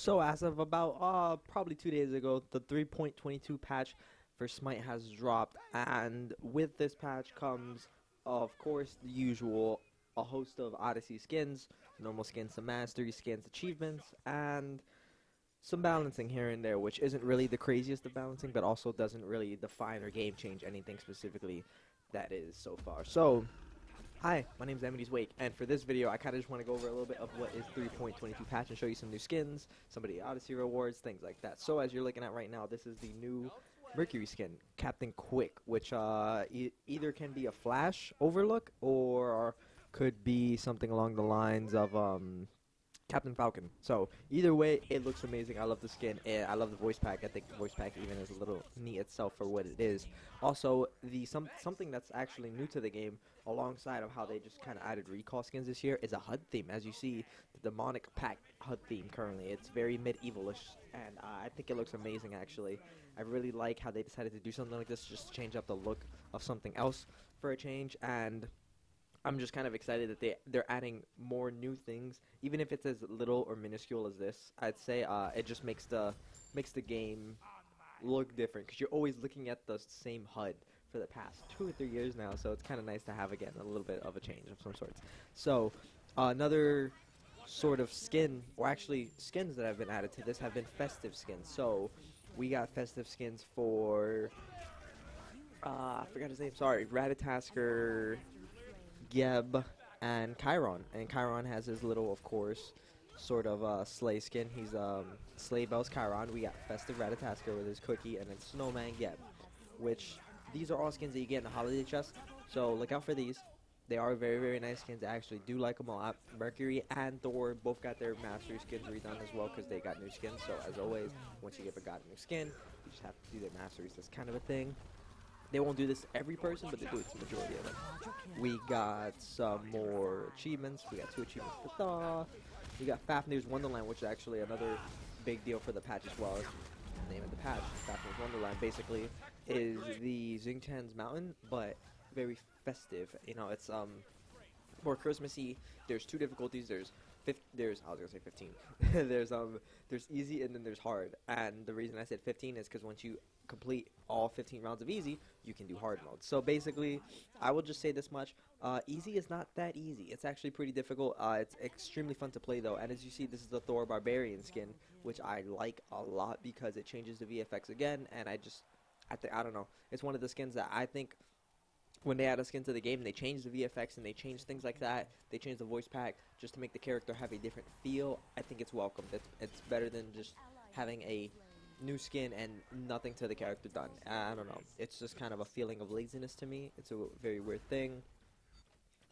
So as of about probably 2 days ago, the 3.22 patch for Smite has dropped, and with this patch comes, of course, the usual, a host of Odyssey skins, normal skins to mastery skins, achievements, and some balancing here and there, which isn't really the craziest of balancing, but also doesn't really define or game change anything specifically that is so far. So, hi, my name is Amity's Wake, and for this video, I kind of just want to go over a little bit of what is 3.22 patch and show you some new skins, some of the Odyssey rewards, things like that. So, as you're looking at right now, this is the new Mercury skin, Captain Quick, which either can be a flash overlook or could be something along the lines of Captain Falcon. So either way, it looks amazing. I love the skin, and I love the voice pack. I think the voice pack even is a little neat itself for what it is. Also, the something that's actually new to the game, alongside of how they just kind of added recall skins this year, is a HUD theme. As you see, the demonic pack HUD theme currently. It's very medievalish, and I think it looks amazing. Actually, I really like how they decided to do something like this, just to change up the look of something else for a change. And I'm just kind of excited that they're adding more new things, even if it's as little or minuscule as this. I'd say it just makes the game look different, because you're always looking at the same HUD for the past 2 or 3 years now, so it's kind of nice to have again a little bit of a change of some sorts. So another sort of skin, or actually skins that have been added to this, have been festive skins. So we got festive skins for I forgot his name. Sorry, Ratatoskr, Geb, and Chiron. And Chiron has his little, of course, sort of sleigh skin. He's Slay Bells Chiron. We got Festive Ratatoskr with his cookie, and then Snowman Geb, which these are all skins that you get in the holiday chest. So look out for these. They are very, very nice skins. I actually do like them a lot. Mercury and Thor both got their mastery skins redone as well, because they got new skins. So as always, once you give a god a new skin, you just have to do their masteries. That's kind of a thing. They won't do this every person, but they do it to the majority of them. We got some more achievements. We got 2 achievements for Thoth. We got Fafnir's Wonderland, which is actually another big deal for the patch as well. The name of the patch, Fafnir's Wonderland, basically is the Zingtan's Mountain, but very festive. You know, it's more Christmassy. There's 2 difficulties. There's 15. There's easy, and then there's hard. And the reason I said 15 is because once you complete all 15 rounds of easy, you can do hard mode. So basically, I will just say this much: easy is not that easy. It's actually pretty difficult. It's extremely fun to play though. And as you see, this is the Thor Barbarian skin, which I like a lot because it changes the VFX again. And I don't know. It's one of the skins that I think, when they add a skin to the game, they change the VFX and they change things like that. They change the voice pack just to make the character have a different feel. I think it's welcomed. It's better than just having a new skin and nothing to the character done. I don't know. It's just kind of a feeling of laziness to me. It's a very weird thing.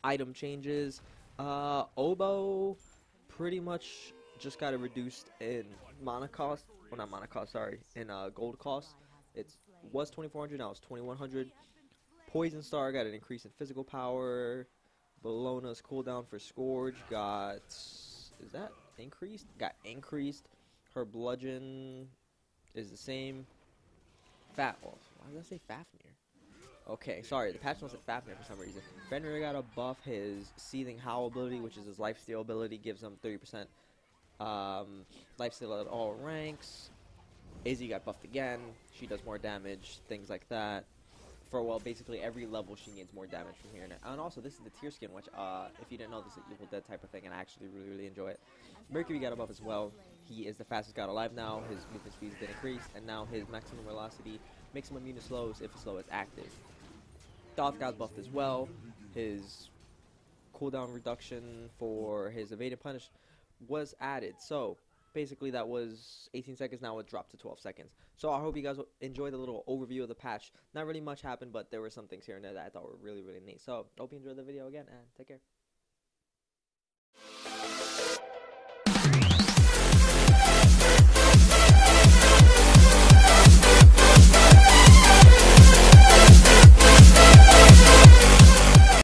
Item changes. Obo pretty much just got it reduced in mana cost. Well, not mana cost, sorry. In gold cost. It was 2,400, now it's 2,100. Poison Star got an increase in physical power. Bologna's cooldown for Scourge got... is that increased? Got increased. Her bludgeon is the same. Why did I say Fafnir? Okay, sorry, the patch notes said Fafnir for some reason. Fenrir got a buff. His Seething Howl ability, which is his lifesteal ability, gives him 30% lifesteal at all ranks. AZ got buffed again. She does more damage, things like that. For, well, basically every level she gains more damage from here. And also, this is the tier skin, which, if you didn't know, this is an Evil Dead type of thing, and I actually really, really enjoy it. Mercury got a buff as well. He is the fastest god alive now. His movement speed has been increased, and now his maximum velocity makes him immune to slows if a slow is active. Thoth got buffed as well. His cooldown reduction for his evade and punish was added. So basically, that was 18 seconds. Now it dropped to 12 seconds. So I hope you guys enjoyed the little overview of the patch. Not really much happened, but there were some things here and there that I thought were really, really neat. So hope you enjoyed the video again, and take care.